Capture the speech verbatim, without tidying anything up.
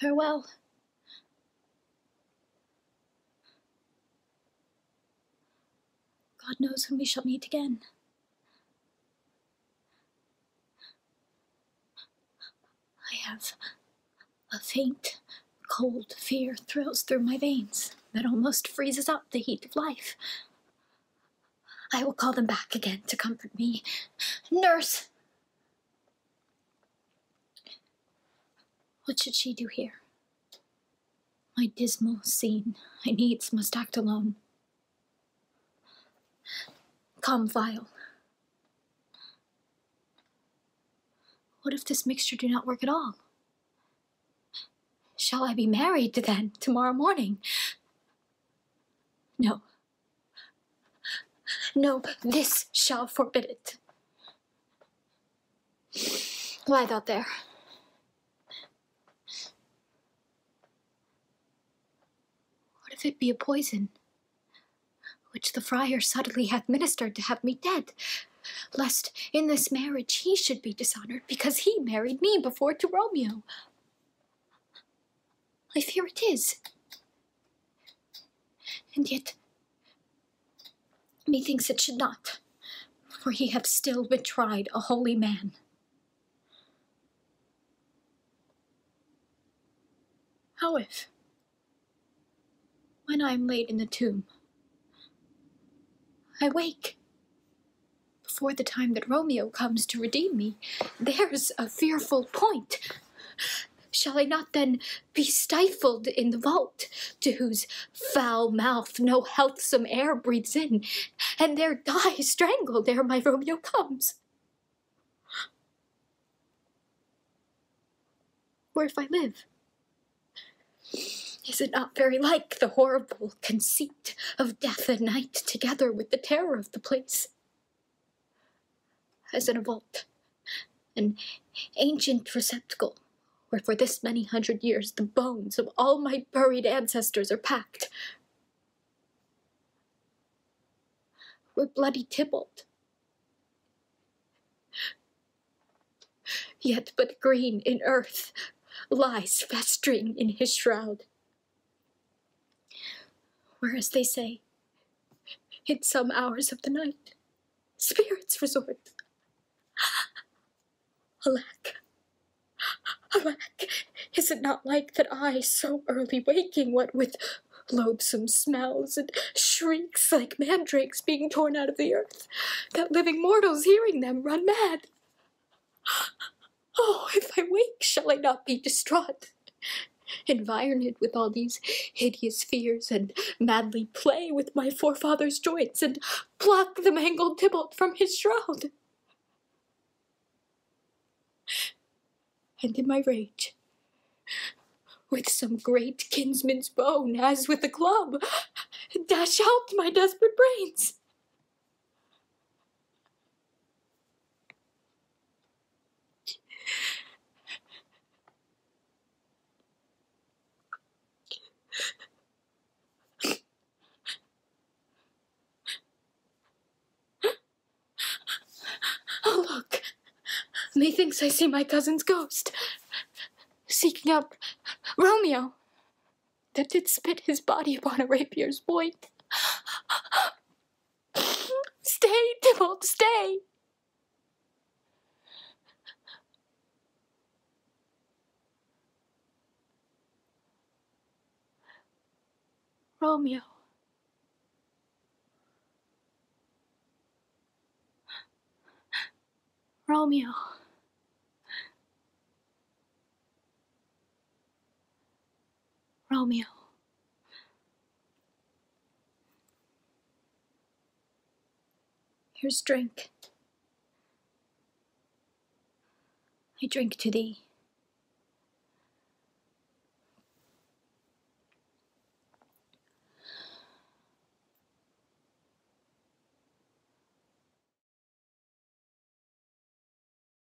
Farewell. God knows when we shall meet again. I have a faint, cold fear thrills through my veins that almost freezes up the heat of life. I will call them back again to comfort me. Nurse! What should she do here? My dismal scene, I needs must act alone. Come, vial. What if this mixture do not work at all? Shall I be married then tomorrow morning? No. No, this shall forbid it. Lie thou there. What if it be a poison, which the friar subtly hath ministered to have me dead, lest in this marriage he should be dishonored, because he married me before to Romeo? I fear it is. And yet, methinks it should not, for he hath still betrayed a holy man. How if, when I am laid in the tomb, I wake before the time that Romeo comes to redeem me? There's a fearful point. Shall I not then be stifled in the vault, to whose foul mouth no healthsome air breathes in, and there die strangled ere my Romeo comes? Or if I live, is it not very like the horrible conceit of death and night, together with the terror of the place? As in a vault, an ancient receptacle, where for this many hundred years the bones of all my buried ancestors are packed, where bloody Tybalt, yet but green in earth, lies festering in his shroud, where, as they say, in some hours of the night, spirits resort. Alack! Alack, is it not like that I, so early waking, what with loathsome smells and shrieks like mandrakes being torn out of the earth, that living mortals, hearing them, run mad? Oh, if I wake, shall I not be distraught, environed with all these hideous fears, and madly play with my forefathers' joints, and pluck the mangled Tybalt from his shroud? And in my rage, with some great kinsman's bone, as with a club, dash out my desperate brains. Oh, look. Methinks I see my cousin's ghost, seeking out Romeo, that did spit his body upon a rapier's point. Stay, Tybalt, stay! Romeo. Romeo. Romeo. Here's drink. I drink to thee.